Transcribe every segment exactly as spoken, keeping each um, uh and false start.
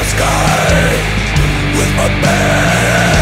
the sky with a bang.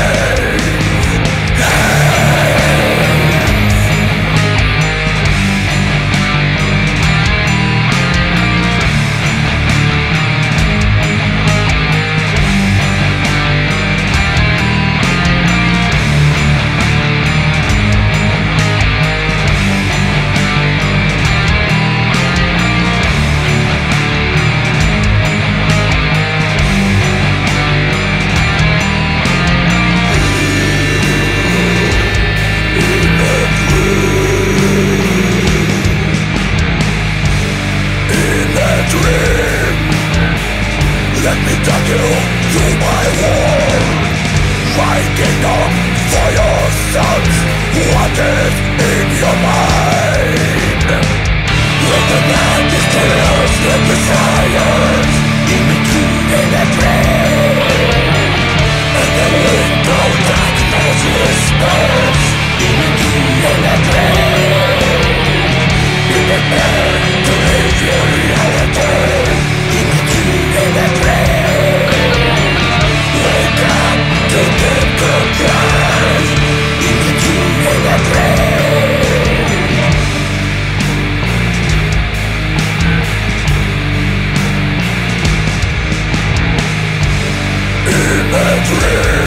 Dream.